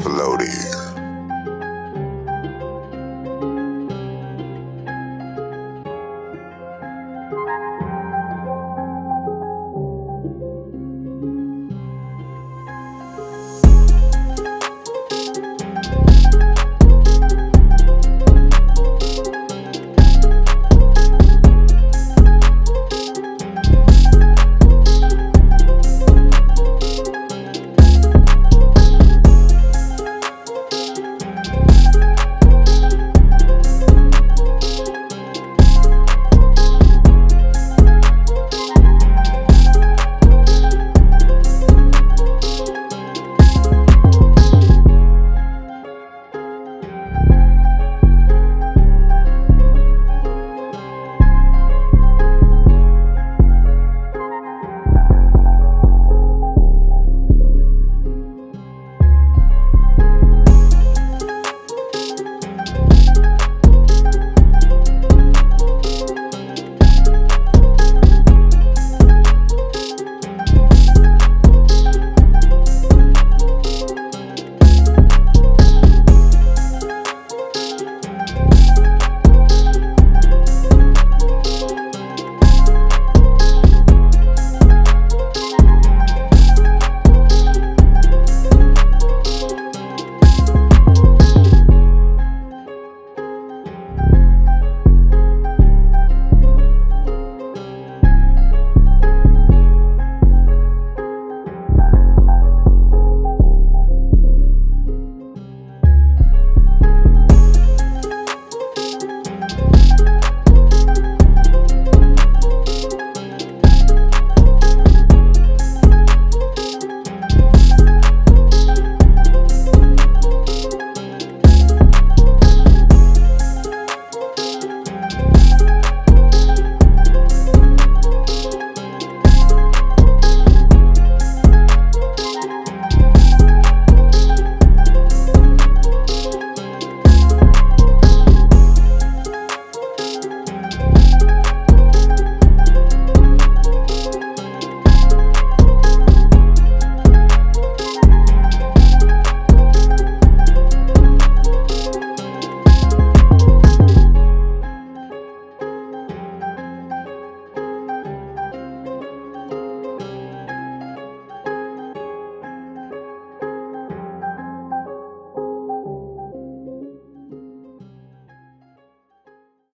Floaties.